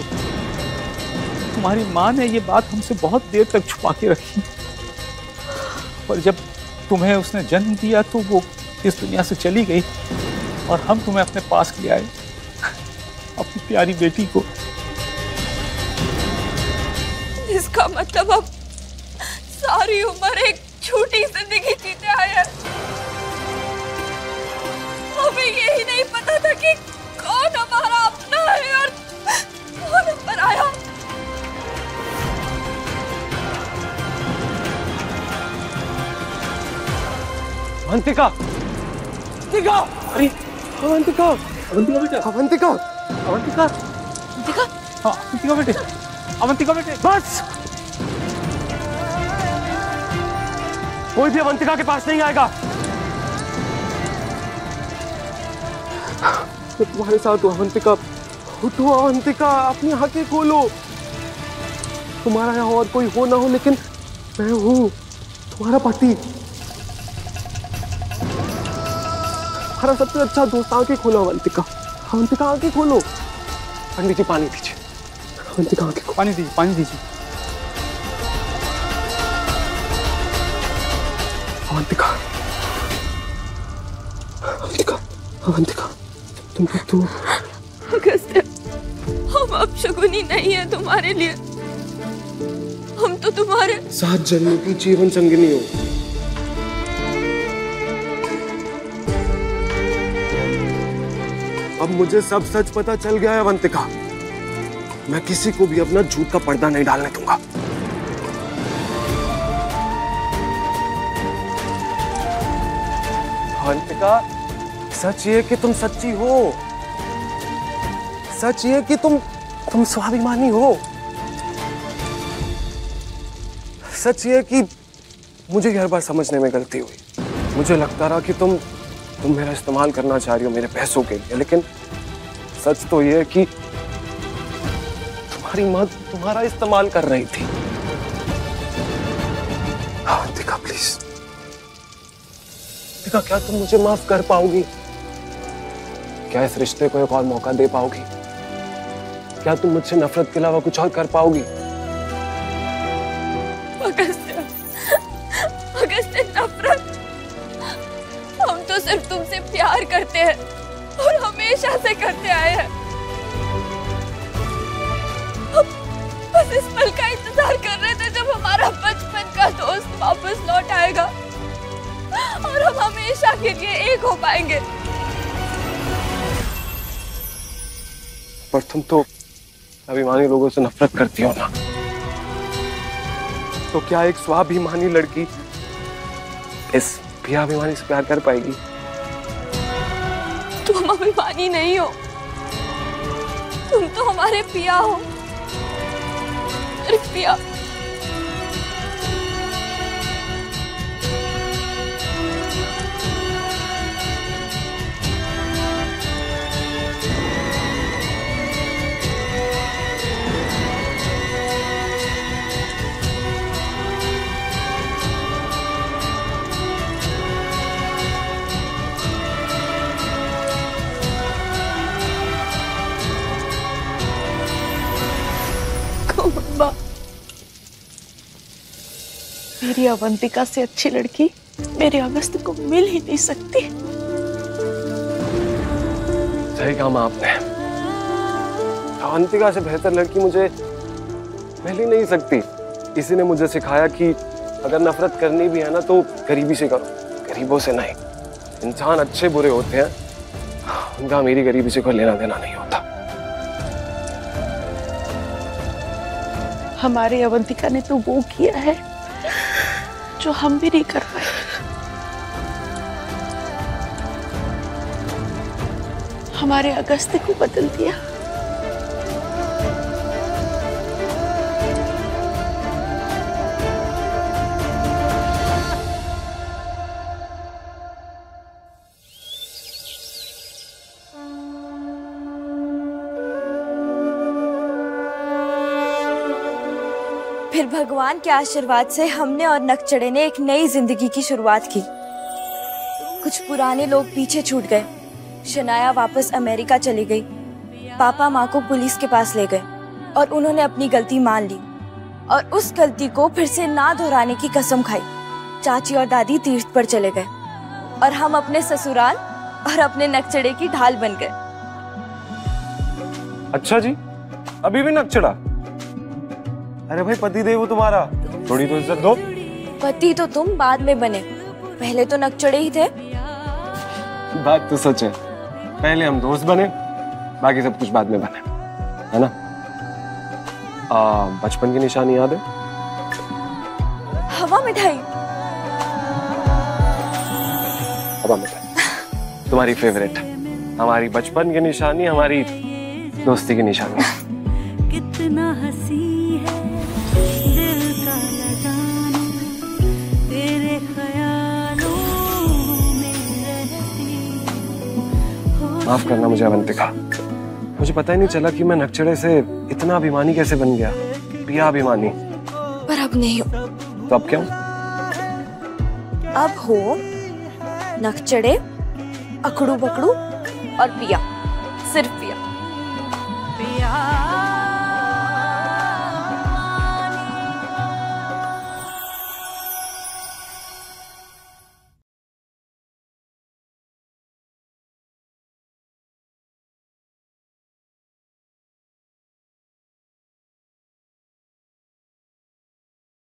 तुम्हारी माँ ने ये बात हमसे बहुत देर तक छुपा के रखी, पर जब तुम्हें उसने जन्म दिया तो वो इस दुनिया से चली गई और हम तुम्हें अपने पास ले आए, अपनी प्यारी बेटी को। इसका मतलब अब सारी उम्र एक छोटी जिंदगी जीते आए हैं। हमें यही नहीं पता था कि कौन हमारा अपना है और कौन पराया। अवंतिका, अवंतिका, अरे अवंतिका, अवंतिका बेटा, अवंतिका, अवंतिका, अवंतिका, हाँ अवंतिका बेटे, अवंतिका बेटे, बस। कोई भी अवंतिका के पास नहीं आएगा। मैं तुम्हारे साथ हूँ अवंतिका, उठो अवंतिका, अपनी आँखें खोलो। तुम्हारा यहाँ और कोई हो ना हो, लेकिन मैं हूँ, तुम्हारा पति, हमारा सबसे अच्छा दोस्त। आंखें खोलो अवंतिका, अवंतिका आंखें खोलो। पंडित जी पानी दीजिए, अवंतिका आंखें खोलो, पानी दीजिए, पानी दीजिए। अवंतिका, अवंतिका, अवंतिका, तुम तुम अगस्त्य, हम अब शगुनी नहीं है तुम्हारे लिए। हम तो तुम्हारे सात जन्मों की जीवन संगिनी हो। अब मुझे सब सच पता चल गया है अवंतिका। मैं किसी को भी अपना झूठ का पर्दा नहीं डालने दूंगा। अवंतिका, सच ये कि तुम सच्ची हो, सच ये कि तुम तुम स्वाभिमानी हो, सच ये कि मुझे हर बार समझने में गलती हुई। मुझे लगता रहा कि तुम तुम मेरा इस्तेमाल करना चाह रही हो मेरे पैसों के लिए, लेकिन सच तो ये है कि तुम्हारी माँ तुम्हारा इस्तेमाल कर रही थी। अवंतिका प्लीज, अवंतिका क्या तुम मुझे माफ कर पाओगी? क्या इस रिश्ते को एक और मौका दे पाओगी? क्या तुम मुझसे नफरत के अलावा कुछ और कर पाओगी? अगस्त्य, अगस्त्य नफरत, हम तो सिर्फ तुमसे प्यार करते हैं और हमेशा से करते आए हैं। हम बस इस पल का इंतजार कर रहे थे जब हमारा बचपन का दोस्त वापस लौट आएगा और हम हमेशा के लिए एक हो पाएंगे। पर तुम तो अभिमानी लोगों से नफरत करती हो ना, तो क्या एक स्वाभिमानी लड़की इस अभिमानी से प्यार कर पाएगी? कुर्बानी नहीं हो, तुम तो हमारे पिया हो, सिर्फ पिया। मेरी अवंतिका से अच्छी लड़की मेरे अगस्त को मिल ही नहीं सकती। सही काम आपने, अवंतिका से बेहतर लड़की मुझे मिल ही नहीं सकती। इसी ने मुझे सिखाया कि अगर नफरत करनी भी है ना तो गरीबी से करो, गरीबों से नहीं। इंसान अच्छे बुरे होते हैं, उनका मेरी गरीबी से कोई लेना देना नहीं होता। हमारे अवंतिका ने तो वो किया है जो हम भी नहीं कर पाए। हमारे अगस्त्य को बदल दिया। फिर भगवान के आशीर्वाद से हमने और नकचड़े ने एक नई जिंदगी की शुरुआत की। कुछ पुराने लोग पीछे छूट गए। शनाया वापस अमेरिका चली गई। पापा माँ को पुलिस के पास ले गए और उन्होंने अपनी गलती मान ली और उस गलती को फिर से ना दोहराने की कसम खाई। चाची और दादी तीर्थ पर चले गए और हम अपने ससुराल और अपने नकचड़े की ढाल बन गए। अच्छा जी, अभी भी नकचड़ा? अरे भाई, पति देव तुम्हारा, थोड़ी तो इज्जत दो। पति तो तुम बाद में बने, पहले तो नकचड़े ही थे। बात तो सच है, पहले हम दोस्त बने, बाकी सब कुछ बाद में बने, है ना? बचपन की निशानी याद है? हवा मिठाई। हवा मिठाई तुम्हारी फेवरेट। हमारी बचपन की निशानी, हमारी दोस्ती की निशानी। कितना हंसी माफ करना मुझे अवंतिका, मुझे पता ही नहीं चला कि मैं नकचड़े से इतना अभिमानी कैसे बन गया, पिया अभिमानी। पर अब नहीं हो। तो अब क्या? अब हो नकचड़े, अकड़ू बकड़ू और पिया, सिर्फ पिया।